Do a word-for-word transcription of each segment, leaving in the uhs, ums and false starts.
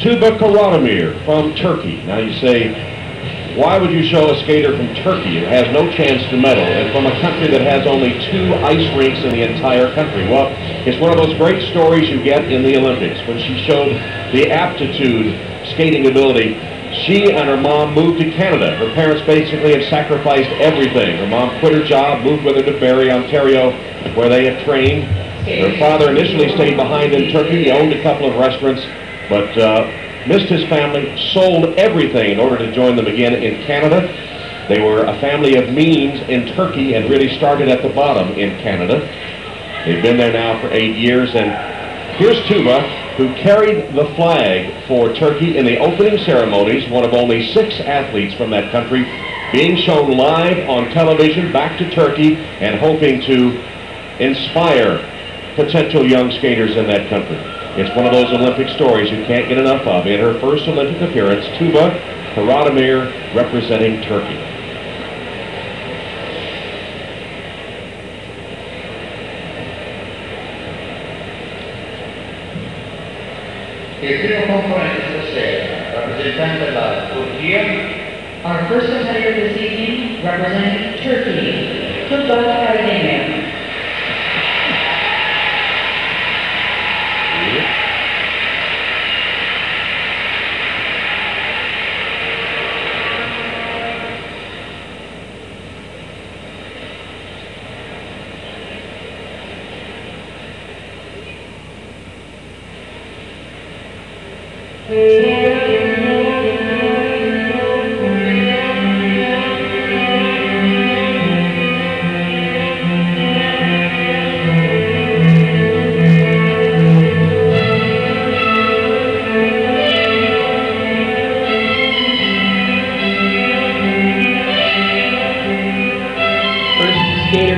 Tuba Karademir from Turkey. Now you say, why would you show a skater from Turkey who has no chance to medal and from a country that has only two ice rinks in the entire country? Well, it's one of those great stories you get in the Olympics. When she showed the aptitude, skating ability, she and her mom moved to Canada. Her parents basically had sacrificed everything. Her mom quit her job, moved with her to Barrie, Ontario, where they had trained. Her father initially stayed behind in Turkey. He owned a couple of restaurants, but uh, missed his family, sold everything in order to join them again in Canada. They were a family of means in Turkey and really started at the bottom in Canada. They've been there now for eight years, and here's Tuba, who carried the flag for Turkey in the opening ceremonies, one of only six athletes from that country, being shown live on television back to Turkey and hoping to inspire potential young skaters in that country. It's one of those Olympic stories you can't get enough of. In her first Olympic appearance, Tuba Karademir representing Turkey. Il primo componente stasera, rappresentante la Turchia, our first contender this evening, representing Turkey, Tuba Karademir.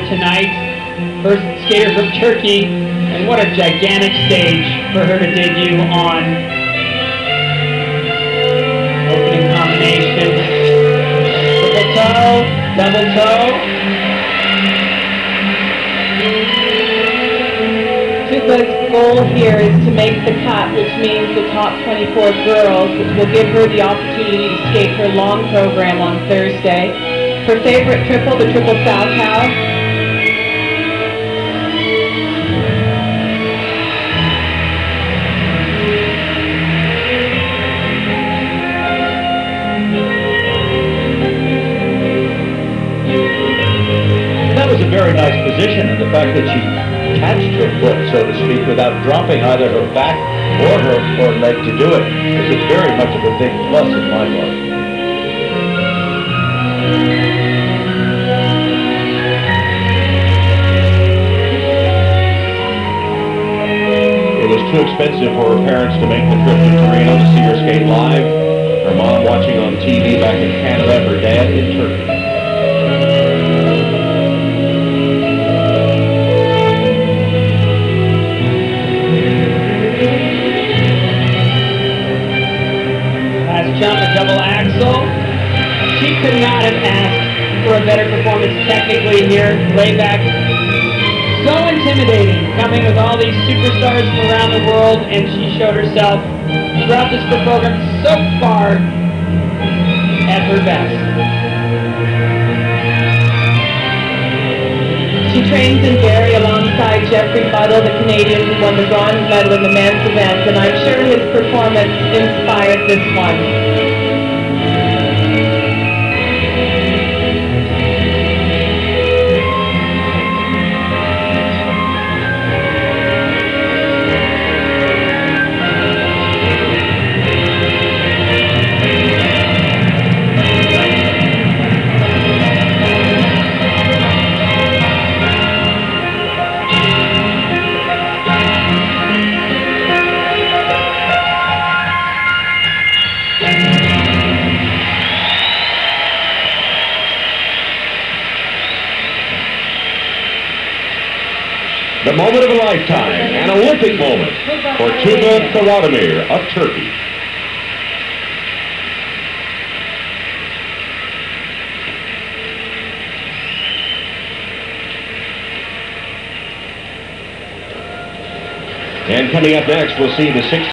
Tonight, first skater from Turkey, and what a gigantic stage for her to debut on. Opening combination, triple toe, double toe. Tuba's goal here is to make the cut, which means the top twenty-four girls, which will give her the opportunity to skate her long program on Thursday. Her favorite triple, the triple salchow. Very nice position, and the fact that she catched her foot, so to speak, without dropping either her back or her or leg to do it, is very much of a big plus in my book. It was too expensive for her parents to make the trip to Torino to see her skate live. Her mom watching on T V back in Canada, her dad in Turkey. Could not have asked for a better performance technically here, way back. So intimidating, coming with all these superstars from around the world, and she showed herself throughout this program so far at her best. She trains in Barrie alongside Jeffrey Buttle, the Canadian who won the bronze medal in the men's event, and I'm sure his performance inspired this one. The moment of a lifetime, an Olympic moment for Tuba Karademir of Turkey. And coming up next, we'll see the sixth.